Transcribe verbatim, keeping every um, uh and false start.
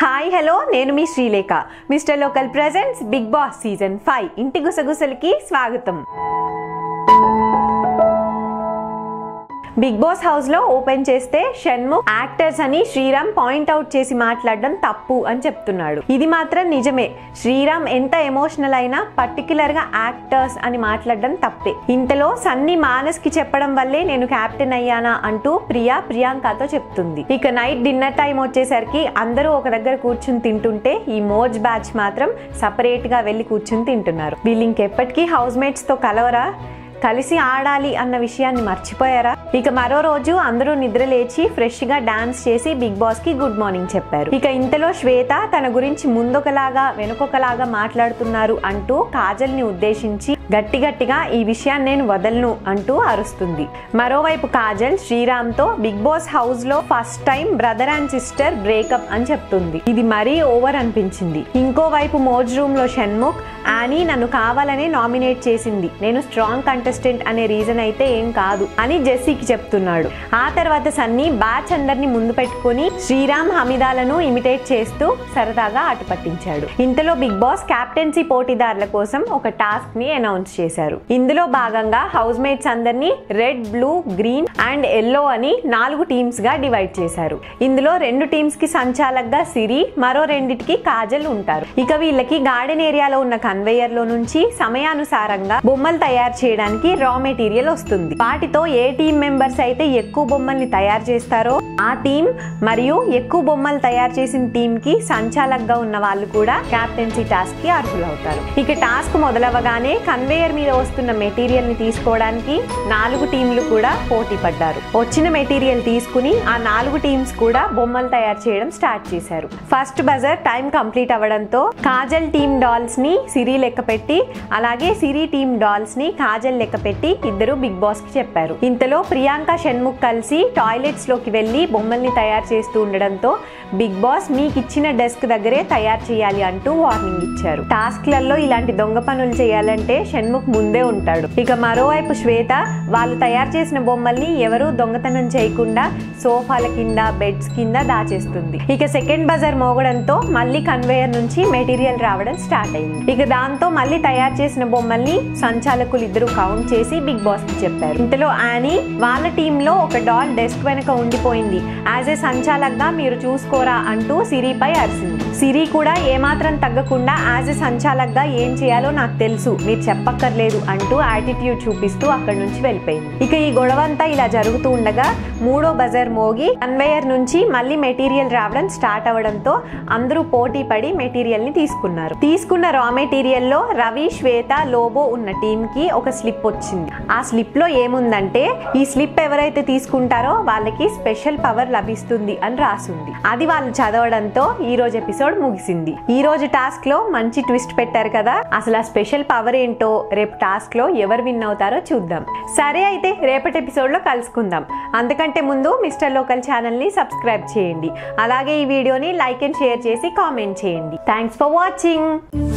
Hi hello నేను మీ Srilekha mister local presents big boss season five ఇంటి గుసగుసలకి స్వాగతం. బిగ్ బాస్ హౌస్లో ఓపెన్ చేస్తే షణ్ముఖ్ యాక్టర్స్ అని శ్రీరామ్ పాయింట్అవుట్ చేసి మాట్లాడడం తప్పు అని చెప్తున్నాడు. ఇది మాత్రం నిజమే, శ్రీరామ్ ఎంత ఎమోషనల్ అయినా పర్టికులర్గా యాక్టర్స్ అని మాట్లాడడం తప్పే. ఇంతలో సన్నీ మానస్కి చెప్పడం వల్లే నేను క్యాప్టెన్ అయ్యానా అంటూ ప్రియా ప్రియాంకతో చెప్తుంది. ఇక నైట్ డిన్నర్ టైం వచ్చేసరికి అందరూ ఒక దగ్గర కూర్చుని తింటుంటే ఈ మోజ్ బ్యాచ్ మాత్రం సపరేట్గా వెళ్ళి కూర్చుని తింటున్నారు. వీళ్ళు ఇంకెప్పటికీ హౌస్ మేట్స్తో కలవరా, కలిసి ఆడాలి అన్న విషయాన్ని మర్చిపోయారా? ఇక మరో రోజు అందరూ నిద్ర లేచి ఫ్రెష్ గా డాన్స్ చేసి బిగ్ బాస్ కి గుడ్ మార్నింగ్ చెప్పారు. ఇక ఇంతలో శ్వేత తన గురించి ముందొకలాగా వెనుకొకలాగా మాట్లాడుతున్నారు అంటూ కాజల్ ని ఉద్దేశించి గట్టి గట్టిగా ఈ విషయాన్ని నేను వదలను అంటూ అరుస్తుంది. మరోవైపు కాజల్ శ్రీరామ్ తో బిగ్ బాస్ హౌస్ లో first time brother and sister breakup అని చెప్తుంది. ఇది మరీ ఓవర్ అనిపించింది. ఇంకోవైపు మోజ్ రూమ్ లో షణ్ముఖ్ ఆని నన్ను కావాలనే నామినేట్ చేసింది, నేను స్ట్రాంగ్ కంటే అనే రీజన్ అయితే ఏం కాదు అని జెస్సీకి చెప్తున్నాడు. ఆ తర్వాత సన్నీ బ్యాచ్ అందరిని ముందు పెట్టుకుని శ్రీరామ్ హమీదాలను ఇమిటేట్ చేస్తూ సరదాగా ఆట పట్టించాడు. ఇంతలో బిగ్ బాస్ క్యాప్టెన్సీ పోటీదారుల కోసం ఒక టాస్క్ ని అనౌన్స్ చేశారు. ఇందులో భాగంగా హౌస్ మేట్స్ అందరినీ red, blue, green and yellow అని నాలుగు టీమ్స్ గా డివైడ్ చేశారు. ఇందులో రెండు టీమ్స్ కి సంచాలకగా సిరి, మరో రెండిటికి కాజల్ ఉంటారు. ఇక వీళ్ళకి గార్డెన్ ఏరియాలో ఉన్న కన్వేయర్ లో నుంచి సమయానుసారంగా బొమ్మలు తయారు చేయడానికి రా మెటీరియల్ వస్తుంది. వాటితో ఏ టీమ్ మెంబర్స్ అయితే ఎక్కువ బొమ్మల్ని తయారు చేస్తారో ఆ టీమ్ మరియు ఎక్కువ బొమ్మలు తయారు చేసిన టీమ్ కి సంచాలకగా ఉన్న వాళ్ళు కూడా క్యాప్టెన్సీ టాస్క్ కి అర్హులవుతారు. ఇక టాస్క్ మొదలవగానే కన్వేయర్ మీద వస్తున్న మెటీరియల్ ని తీసుకోవడానికి నాలుగు టీంలు కూడా పోటీ పడ్డారు. వచ్చిన మెటీరియల్ తీసుకుని ఆ నాలుగు టీమ్స్ కూడా బొమ్మలు తయారు చేయడం స్టార్ట్ చేశారు. ఫస్ట్ బజర్ టైం కంప్లీట్ అవ్వడంతో కాజల్ టీమ్ డాల్స్ ని సిరి లెక్క పెట్టి, అలాగే సిరి టీమ్ డాల్స్ ని కాజల్ లెక్క పెట్టి ఇద్దరు బిగ్ బాస్ కి చెప్పారు. ఇంతలో ప్రియాంక షణ్ముఖ్ కలిసి టాయిలెట్స్ లోకి వెళ్లి బొమ్మల్ని తయారు చేస్తూ ఉండడంతో బిగ్ బాస్ మీకు ఇచ్చిన డెస్క్ దగ్గరే తయారు చేయాలి అంటూ వార్నింగ్ ఇచ్చారు. టాస్క్లలో ఇలాంటి దొంగ పనులు చేయాలంటే షణ్ముఖ్ ముందే ఉంటాడు. ఇక మరోవైపు శ్వేత వాళ్ళు తయారు చేసిన బొమ్మల్ని ఎవరూ దొంగతనం చేయకుండా సోఫాల కింద, బెడ్స్ కింద దాచేస్తుంది. ఇక సెకండ్ బజార్ మోగడంతో మళ్ళీ కన్వేయర్ నుంచి మెటీరియల్ రావడం స్టార్ట్ అయింది. ఇక దాంతో మళ్ళీ తయారు చేసిన బొమ్మల్ని సంచాలకులు ఇద్దరు కౌంట్ చేసి బిగ్ బాస్ కి చెప్పారు. ఇంతలో యానీ వాళ్ళ టీమ్ లో ఒక డాల్ డెస్క్ వెనక ఉండిపోయింది, యాజ్ ఏ సంచాలకగా మీరు చూసుకోరా అంటూ సిరిపై అరిసింది. సిరి కూడా ఏమాత్రం తగ్గకుండా యాజ్ ఏ సంచాలకగా ఏం చేయాలో నాకు తెలుసు, మీరు చెప్పక్కర్లేదు అంటూ యాటిట్యూడ్ చూపిస్తూ అక్కడి నుంచి వెళ్ళిపోయింది. ఇక ఈ గొడవంతా ఇలా జరుగుతూ ఉండగా మూడో బజర్ మోగి కన్వేయర్ నుంచి మళ్ళీ మెటీరియల్ రావడం స్టార్ట్ అవ్వడంతో అందరూ పోటీ పడి మెటీరియల్ ని తీసుకున్నారు. తీసుకున్న రా మెటీరియల్ లో రవి, శ్వేత, లోబో ఉన్న టీమ్ కి ఒక స్లిప్ వచ్చింది. ఆ స్లిప్ లో ఏముందంటే ఈ స్లిప్ ఎవరైతే తీసుకుంటారో వాళ్ళకి స్పెషల్ పవర్ లభిస్తుంది అని రాసింది. అది వాళ్ళు చదవడంతో ఈ రోజు ఎపిసోడ్ ముగిసింది. ఈ రోజు టాస్క్ లో మంచి ట్విస్ట్ పెట్టారు కదా, అసలు ఆ స్పెషల్ పవర్ ఏంటో రేపు టాస్క్ లో ఎవరు విన్ అవుతారో చూద్దాం. సరే అయితే రేపటి ఎపిసోడ్ లో కలుసుకుందాం. అంతకంటే ముందు మిస్టర్ లోకల్ ఛానల్ ని సబ్స్క్రైబ్ చేయండి, అలాగే ఈ వీడియోని లైక్ అండ్ షేర్ చేసి కామెంట్ చేయండి. Thanks for watching.